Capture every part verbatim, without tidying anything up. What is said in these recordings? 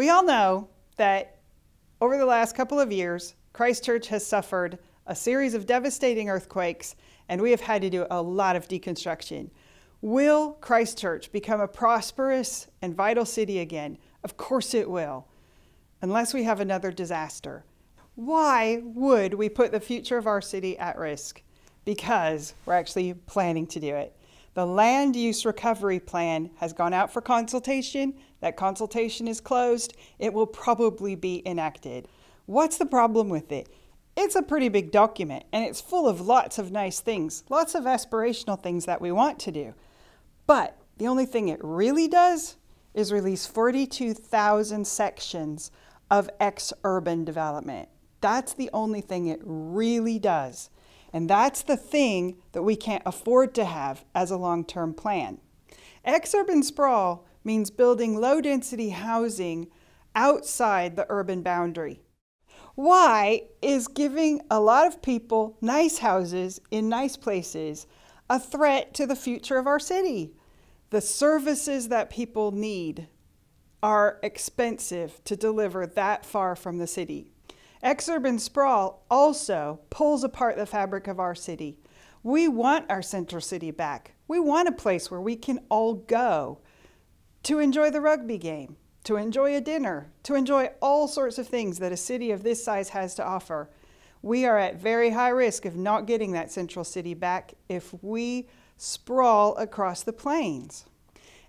We all know that over the last couple of years, Christchurch has suffered a series of devastating earthquakes, and we have had to do a lot of deconstruction. Will Christchurch become a prosperous and vital city again? Of course it will, unless we have another disaster. Why would we put the future of our city at risk? Because we're actually planning to do it. The Land Use Recovery Plan has gone out for consultation. That consultation is closed. It will probably be enacted. What's the problem with it? It's a pretty big document, and it's full of lots of nice things, lots of aspirational things that we want to do. But the only thing it really does is release forty-two thousand sections of ex-urban development. That's the only thing it really does. And that's the thing that we can't afford to have as a long-term plan. Ex-urban sprawl means building low-density housing outside the urban boundary. Why is giving a lot of people nice houses in nice places a threat to the future of our city? The services that people need are expensive to deliver that far from the city. Ex-urban sprawl also pulls apart the fabric of our city. We want our central city back. We want a place where we can all go to enjoy the rugby game, to enjoy a dinner, to enjoy all sorts of things that a city of this size has to offer. We are at very high risk of not getting that central city back if we sprawl across the plains.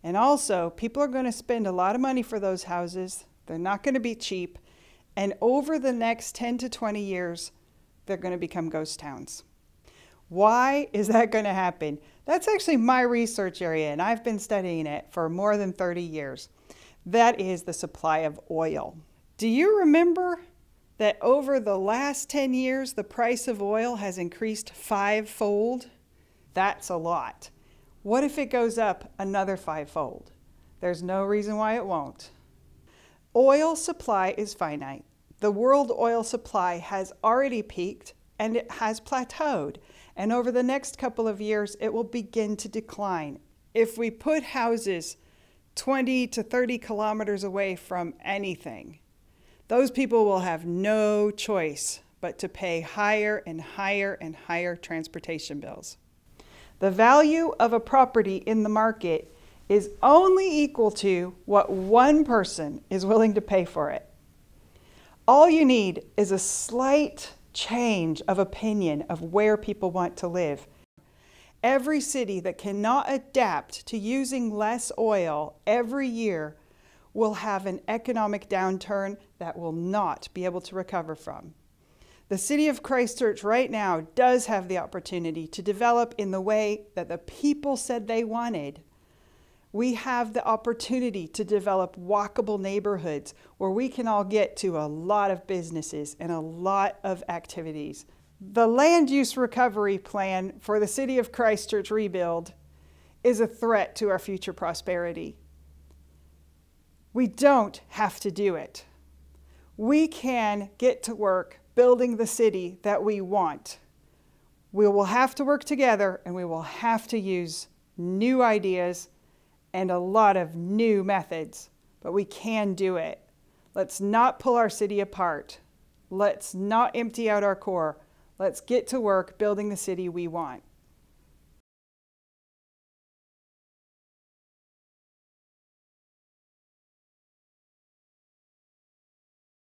And also, people are going to spend a lot of money for those houses. They're not going to be cheap. And over the next ten to twenty years, they're going to become ghost towns. Why is that going to happen? That's actually my research area, and I've been studying it for more than thirty years. That is the supply of oil. Do you remember that over the last ten years, the price of oil has increased fivefold? That's a lot. What if it goes up another fivefold? There's no reason why it won't. Oil supply is finite. The world oil supply has already peaked and it has plateaued. And over the next couple of years, it will begin to decline. If we put houses twenty to thirty kilometers away from anything, those people will have no choice but to pay higher and higher and higher transportation bills. The value of a property in the market is only equal to what one person is willing to pay for it. All you need is a slight change of opinion of where people want to live. Every city that cannot adapt to using less oil every year will have an economic downturn that will not be able to recover from. The city of Christchurch right now does have the opportunity to develop in the way that the people said they wanted. We have the opportunity to develop walkable neighborhoods where we can all get to a lot of businesses and a lot of activities. The Land Use Recovery Plan for the City of Christchurch rebuild is a threat to our future prosperity. We don't have to do it. We can get to work building the city that we want. We will have to work together, and we will have to use new ideas and a lot of new methods, but we can do it. Let's not pull our city apart. Let's not empty out our core. Let's get to work building the city we want.